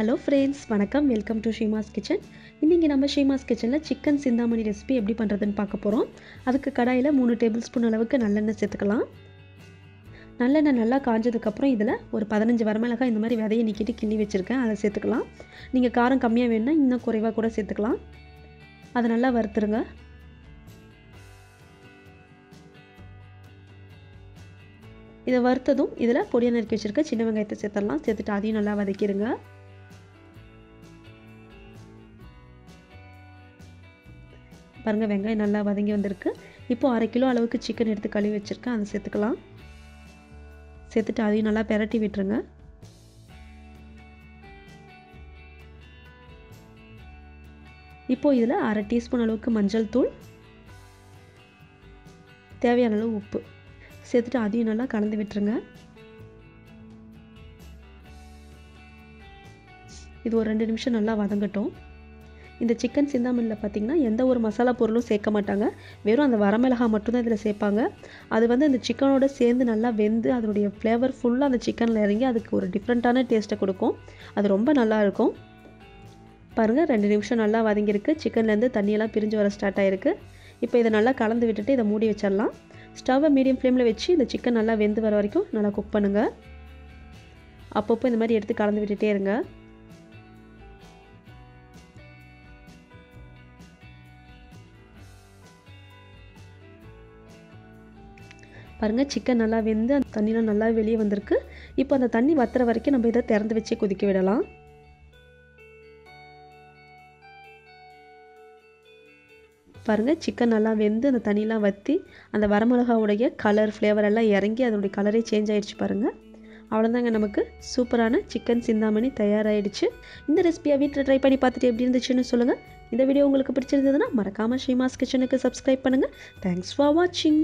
Hello friends, welcome to Shima's Kitchen. இன்னைக்கு நம்ம ஷீமாஸ் கிச்சன்ல சிக்கன் சிந்தாமணி ரெசிபி எப்படி பண்றதுன்னு பார்க்க போறோம். அதுக்கு கடாயில 3 டேபிள்ஸ்பூன் அளவுக்கு நல்லெண்ணெய் சேர்த்துக்கலாம். நல்லெண்ணெய் நல்லா காஞ்சதுக்கு அப்புறம் இதல ஒரு 15 வரமிளகாய் இந்த மாதிரி விதையை நீக்கிட்டு கிள்ளி வச்சிருக்கேன். அதை சேர்த்துக்கலாம். நீங்க காரம் கம்மியா வேணும்னா இன்னும் குறைவா கூட சேர்த்துக்கலாம். அத நல்லா வறுத்துருங்க. இத வறுத்ததும் இதல பொடியா நறுக்கி வச்சிருக்க சின்ன வெங்காயத்தை சேர்த்தறலாம். சேர்த்துட்டு அதையும் நல்லா வதக்கிடுங்க. பாருங்க வெங்காயம் நல்லா வதங்கி வந்திருக்கு. இப்போ 1/2 கிலோ அளவுக்கு chicken எடுத்து கழுவி வச்சிருக்கேன். அதை சேர்த்துக்கலாம். சேர்த்துட்டு அதையும் நல்லா பெரட்டி விட்டுருங்க. இப்போ இதல 1/2 டீஸ்பூன் அளவுக்கு மஞ்சள் தூள், தேவையான அளவு உப்பு சேர்த்துட்டு அதையும் நல்லா கலந்து விட்டுருங்க. இது ஒரு 2 நிமிஷம் நல்லா வதங்கட்டும். இந்த சிக்கன் சிந்தாமணில பாத்தீங்கன்னா எந்த ஒரு மசாலா பொருளும் சேர்க்க மாட்டாங்க. வெறும் அந்த வரமிளகாய் மட்டும் தான் இதல சேர்ப்பாங்க. அது வந்து அந்த சிக்கனோட சேர்ந்து நல்லா வெந்து அதோட ஃப்ளேவர் ஃபுல்லா அந்த சிக்கன்ல இறங்கி அதுக்கு ஒரு டிஃபரண்டான டேஸ்ட்டை கொடுக்கும். அது ரொம்ப நல்லா இருக்கும். பாருங்க 2 நிமிஷம் நல்லா வதங்கிருக்கு. சிக்கன்ல இருந்து தண்ணி எல்லாம் பிரிஞ்சு வர ஸ்டார்ட் ஆயிருக்கு. இப்போ இத நல்லா கலந்து விட்டுட்டு இத மூடி வச்சிரலாம். ஸ்டவ்வை மீடியம் ஃப்ளேம்ல வச்சு இந்த chicken நல்லா வெந்து வர வரைக்கும் நல்லா குக் பண்ணுங்க. அப்பப்போ இந்த மாதிரி எடுத்து கலந்து விட்டுட்டே இருங்க. பாருங்க chicken நல்லா வெந்து அந்த தண்ணில நல்லா வெளிய வந்திருக்கு. இப்போ அந்த தண்ணி வத்தற வரைக்கும் நம்ம இத திறந்து வச்சு கொதிக்க விடலாம். பாருங்க chicken நல்லா வெந்து அந்த தண்ணிலாம் வத்தி அந்த வரமிளகாயோட கலர் ஃப்ளேவர் எல்லாம் இறங்கி அதோட கலரே சேஞ்ச் ஆயிருச்சு பாருங்க. அவ்வளவுதாங்க நமக்கு சூப்பரான chicken சிந்தாமணி தயாராயிடுச்சு. இந்த ரெசிபியை வீட்ல ட்ரை பண்ணி பார்த்துட்டு எப்படி இருந்துச்சுன்னு சொல்லுங்க. இந்த வீடியோ உங்களுக்கு பிடிச்சிருந்ததுனா மறக்காம ஷீமாஸ் கிச்சனுக்கு subscribe பண்ணுங்க. Thanks for watching.